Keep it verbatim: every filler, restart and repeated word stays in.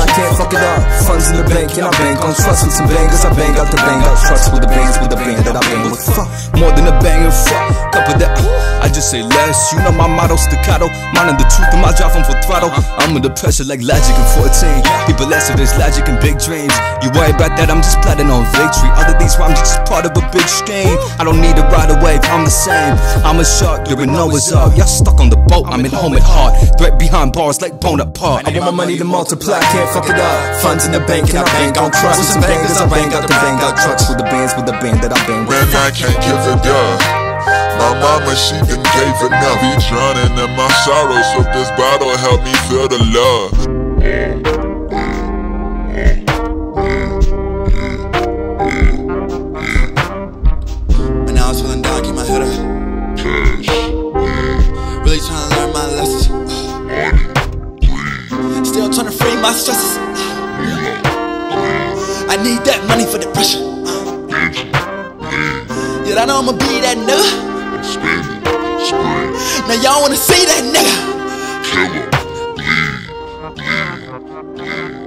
I can't fuck it up. Funds in the bank and I bank on trust with some bangers. I bang out the bang out trust with the bands, with the band that I bang with. Fuck, more than a bang and fuck. Cup of that, I just say less. You know my motto, staccato. Minding the truth in my drive, I'm for throttle. I'm under pressure like Logic and fourteen. People ask if there's logic and big dreams. You worry about that, I'm just plotting on victory. All of these rhymes are just part of a big scheme. I don't need to ride a wave, I'm the same. I'm a shark, you're a Noah's Ark. Y'all stuck on the boat, I'm at home at heart. Threat behind bars like Bonaparte. I want my money to multiply, can't fuck it up. Funds in the bank and I bank on trust. With some bangers, I bang out the bang out trucks. With the bands, with the band that I bang with. Man, I can't give it up. My mama, she done gave enough. Be drowning in my sorrows, so this bottle help me feel the love. When I was feeling down, keep my head up. Really trying to learn my lessons. Still trying to free my stresses. I need that money for depression. Yet I know I'ma be that nigga. Spend it, spend it. Now y'all wanna see that nigga? Kill him, bleed, bleed, bleed.